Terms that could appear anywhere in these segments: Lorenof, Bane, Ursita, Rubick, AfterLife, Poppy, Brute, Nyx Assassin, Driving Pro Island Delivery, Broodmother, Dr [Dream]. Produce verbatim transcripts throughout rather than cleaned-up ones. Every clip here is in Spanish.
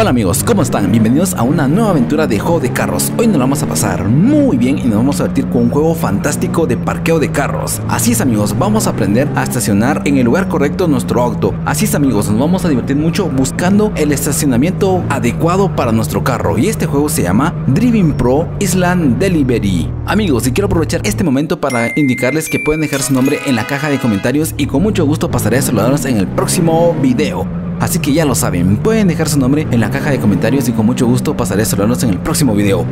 Hola amigos, ¿cómo están? Bienvenidos a una nueva aventura de juego de carros. Hoy nos la vamos a pasar muy bien y nos vamos a divertir con un juego fantástico de parqueo de carros. Así es amigos, vamos a aprender a estacionar en el lugar correcto nuestro auto. Así es amigos, nos vamos a divertir mucho buscando el estacionamiento adecuado para nuestro carro. Y este juego se llama Driving Pro Island Delivery. Amigos, y quiero aprovechar este momento para indicarles que pueden dejar su nombre en la caja de comentarios y con mucho gusto pasaré a saludarlos en el próximo video. Así que ya lo saben, pueden dejar su nombre en la caja de comentarios y con mucho gusto pasaré a saludarlos en el próximo video.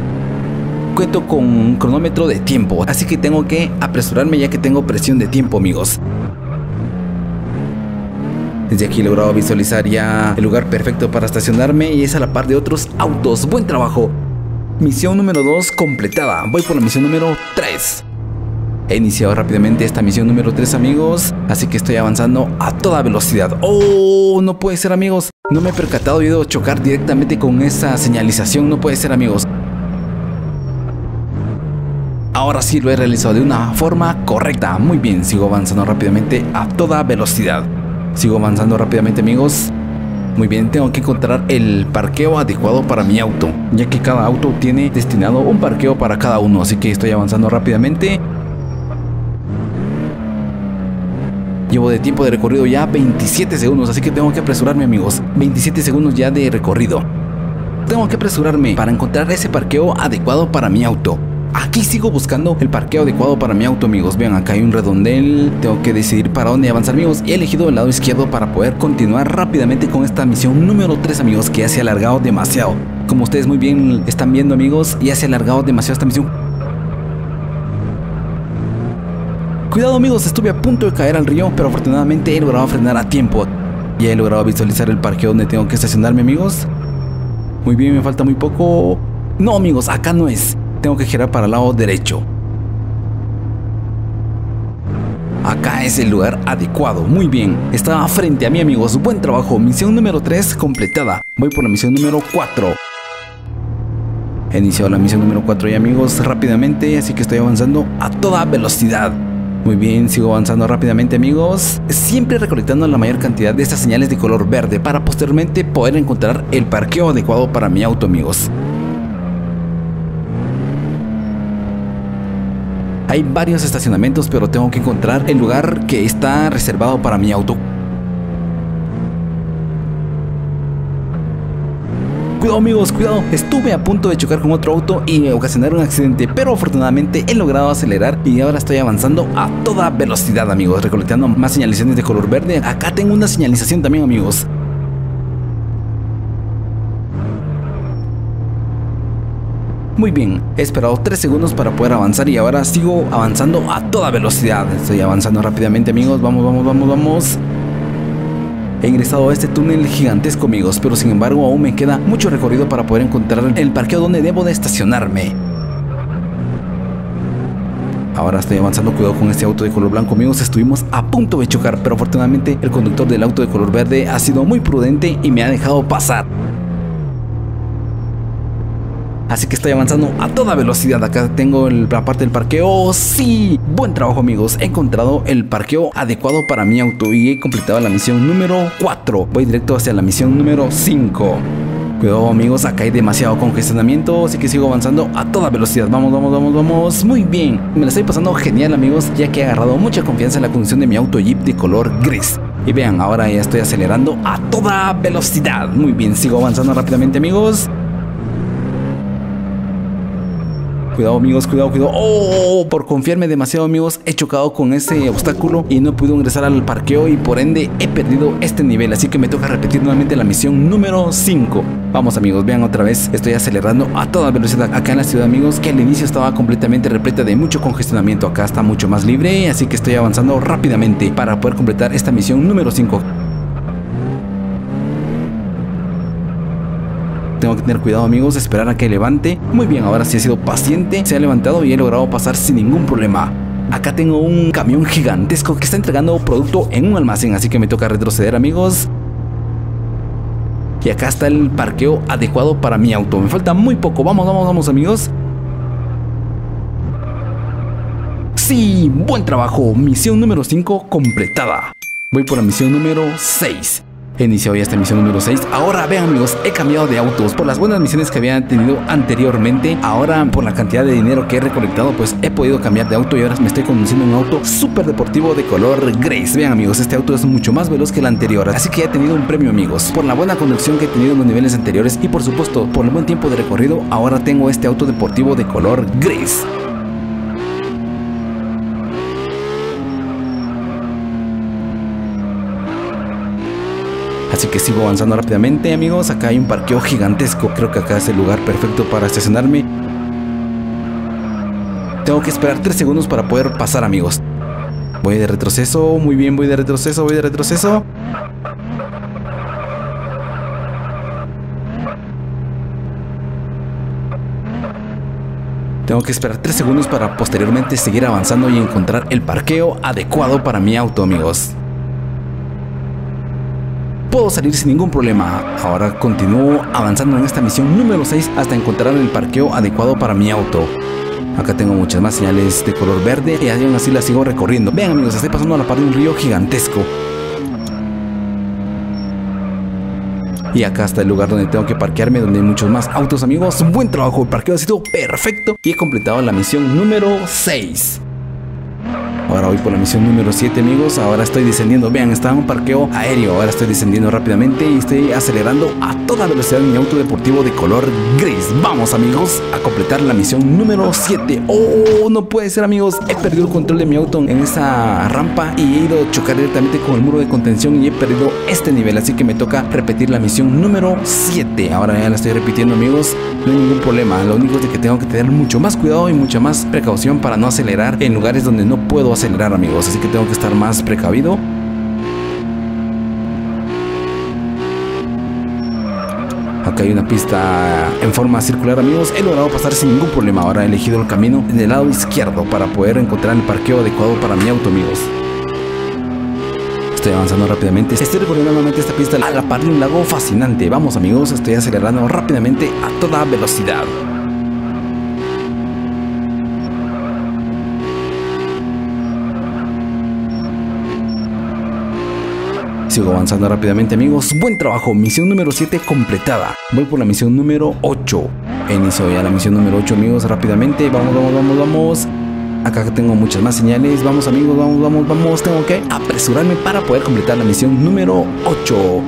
Cuento con un cronómetro de tiempo, así que tengo que apresurarme ya que tengo presión de tiempo amigos. Desde aquí he logrado visualizar ya el lugar perfecto para estacionarme y es a la par de otros autos. ¡Buen trabajo! Misión número dos completada, voy por la misión número tres. He iniciado rápidamente esta misión número tres amigos, así que estoy avanzando a toda velocidad. ¡Oh! No puede ser amigos, no me he percatado, he ido a chocar directamente con esa señalización, no puede ser amigos. Ahora sí lo he realizado de una forma correcta, muy bien, sigo avanzando rápidamente a toda velocidad. Sigo avanzando rápidamente amigos. Muy bien, tengo que encontrar el parqueo adecuado para mi auto, ya que cada auto tiene destinado un parqueo para cada uno, así que estoy avanzando rápidamente. Llevo de tiempo de recorrido ya veintisiete segundos, así que tengo que apresurarme amigos. veintisiete segundos ya de recorrido. Tengo que apresurarme para encontrar ese parqueo adecuado para mi auto. Aquí sigo buscando el parqueo adecuado para mi auto amigos. Vean, acá hay un redondel. Tengo que decidir para dónde avanzar amigos. Y he elegido el lado izquierdo para poder continuar rápidamente con esta misión número tres amigos, que ya se ha alargado demasiado. Como ustedes muy bien están viendo amigos, ya se ha alargado demasiado esta misión. Cuidado amigos, estuve a punto de caer al río, pero afortunadamente he logrado frenar a tiempo. Ya he logrado visualizar el parqueo donde tengo que estacionarme amigos. Muy bien, me falta muy poco. No amigos, acá no es. Tengo que girar para el lado derecho. Acá es el lugar adecuado, muy bien. Estaba frente a mí amigos, buen trabajo. Misión número tres completada. Voy por la misión número cuatro. He iniciado la misión número cuatro ya amigos, rápidamente. Así que estoy avanzando a toda velocidad. Muy bien, sigo avanzando rápidamente amigos, siempre recolectando la mayor cantidad de estas señales de color verde para posteriormente poder encontrar el parqueo adecuado para mi auto amigos. Hay varios estacionamientos, pero tengo que encontrar el lugar que está reservado para mi auto. Cuidado amigos, cuidado, estuve a punto de chocar con otro auto y ocasionar un accidente, pero afortunadamente he logrado acelerar y ahora estoy avanzando a toda velocidad amigos, recolectando más señalizaciones de color verde. Acá tengo una señalización también amigos. Muy bien, he esperado tres segundos para poder avanzar y ahora sigo avanzando a toda velocidad. Estoy avanzando rápidamente amigos, vamos, vamos, vamos, vamos. He ingresado a este túnel gigantesco amigos, pero sin embargo aún me queda mucho recorrido para poder encontrar el parqueo donde debo de estacionarme. Ahora estoy avanzando, cuidado con este auto de color blanco amigos, estuvimos a punto de chocar, pero afortunadamente el conductor del auto de color verde ha sido muy prudente y me ha dejado pasar. Así que estoy avanzando a toda velocidad. Acá tengo el, la parte del parqueo. ¡Sí! Buen trabajo amigos, he encontrado el parqueo adecuado para mi auto y he completado la misión número cuatro. Voy directo hacia la misión número cinco. Cuidado amigos, acá hay demasiado congestionamiento, así que sigo avanzando a toda velocidad. Vamos, vamos, vamos, vamos. Muy bien, me la estoy pasando genial amigos, ya que he agarrado mucha confianza en la conducción de mi auto Jeep de color gris. Y vean, ahora ya estoy acelerando a toda velocidad. Muy bien, sigo avanzando rápidamente amigos. Cuidado amigos, cuidado, cuidado. Oh, por confiarme demasiado amigos, he chocado con ese obstáculo y no pude ingresar al parqueo y por ende he perdido este nivel. Así que me toca repetir nuevamente la misión número cinco. Vamos amigos, vean otra vez, estoy acelerando a toda velocidad acá en la ciudad amigos, que al inicio estaba completamente repleta de mucho congestionamiento. Acá está mucho más libre, así que estoy avanzando rápidamente para poder completar esta misión número cinco. Tengo que tener cuidado amigos, esperar a que levante. Muy bien, ahora sí he sido paciente, se ha levantado y he logrado pasar sin ningún problema. Acá tengo un camión gigantesco que está entregando producto en un almacén, así que me toca retroceder amigos. Y acá está el parqueo adecuado para mi auto, me falta muy poco, vamos, vamos, vamos amigos. Sí, buen trabajo, misión número cinco completada. Voy por la misión número seis. He iniciado ya esta misión número seis. Ahora vean, amigos, he cambiado de autos. Por las buenas misiones que había tenido anteriormente, ahora por la cantidad de dinero que he recolectado, pues he podido cambiar de auto y ahora me estoy conduciendo un auto súper deportivo de color gris. Vean, amigos, este auto es mucho más veloz que el anterior, así que ya he tenido un premio, amigos, por la buena conducción que he tenido en los niveles anteriores y por supuesto por el buen tiempo de recorrido. Ahora tengo este auto deportivo de color gris. Así que sigo avanzando rápidamente, amigos. Acá hay un parqueo gigantesco. Creo que acá es el lugar perfecto para estacionarme. Tengo que esperar tres segundos para poder pasar, amigos. Voy de retroceso. Muy bien, voy de retroceso, voy de retroceso. Tengo que esperar tres segundos para posteriormente seguir avanzando y encontrar el parqueo adecuado para mi auto, amigos. Puedo salir sin ningún problema. Ahora continúo avanzando en esta misión número seis hasta encontrar el parqueo adecuado para mi auto. Acá tengo muchas más señales de color verde y aún así las sigo recorriendo. Vean, amigos, estoy pasando a la par de un río gigantesco. Y acá está el lugar donde tengo que parquearme, donde hay muchos más autos, amigos. Buen trabajo, el parqueo ha sido perfecto y he completado la misión número seis. Ahora voy por la misión número siete, amigos. Ahora estoy descendiendo. Vean, estaba en un parqueo aéreo. Ahora estoy descendiendo rápidamente y estoy acelerando a toda velocidad mi auto deportivo de color gris. Vamos, amigos, a completar la misión número siete. Oh, no puede ser, amigos. He perdido el control de mi auto en esa rampa y he ido a chocar directamente con el muro de contención y he perdido este nivel. Así que me toca repetir la misión número siete. Ahora ya la estoy repitiendo, amigos. No hay ningún problema. Lo único es que tengo que tener mucho más cuidado y mucha más precaución para no acelerar en lugares donde no puedo acelerar, amigos, así que tengo que estar más precavido. Acá hay una pista en forma circular, amigos. He logrado pasar sin ningún problema. Ahora he elegido el camino en el lado izquierdo para poder encontrar el parqueo adecuado para mi auto, amigos. Estoy avanzando rápidamente. Estoy recorriendo nuevamente esta pista a la par de un lago fascinante. Vamos, amigos, estoy acelerando rápidamente a toda velocidad. Sigo avanzando rápidamente, amigos. Buen trabajo, misión número siete completada. Voy por la misión número ocho. Inicio ya la misión número ocho, amigos, rápidamente. Vamos, vamos, vamos, vamos. Acá tengo muchas más señales. Vamos, amigos, vamos, vamos, vamos. Tengo que apresurarme para poder completar la misión número ocho.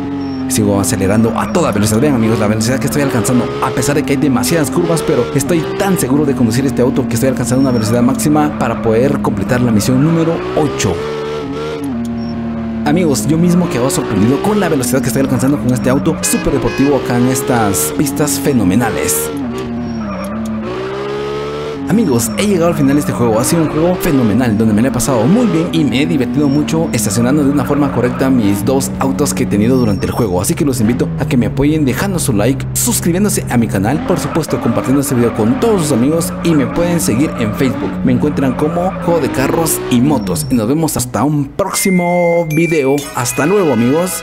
Sigo acelerando a toda velocidad. Vean, amigos, la velocidad que estoy alcanzando. A pesar de que hay demasiadas curvas, pero estoy tan seguro de conducir este auto que estoy alcanzando una velocidad máxima para poder completar la misión número ocho. Amigos, yo mismo quedo sorprendido con la velocidad que estoy alcanzando con este auto súper deportivo acá en estas pistas fenomenales. Amigos, he llegado al final de este juego. Ha sido un juego fenomenal donde me lo he pasado muy bien y me he divertido mucho estacionando de una forma correcta mis dos autos que he tenido durante el juego. Así que los invito a que me apoyen dejando su like, suscribiéndose a mi canal, por supuesto compartiendo este video con todos sus amigos y me pueden seguir en Facebook. Me encuentran como Juego de Carros y Motos y nos vemos hasta un próximo video. Hasta luego, amigos.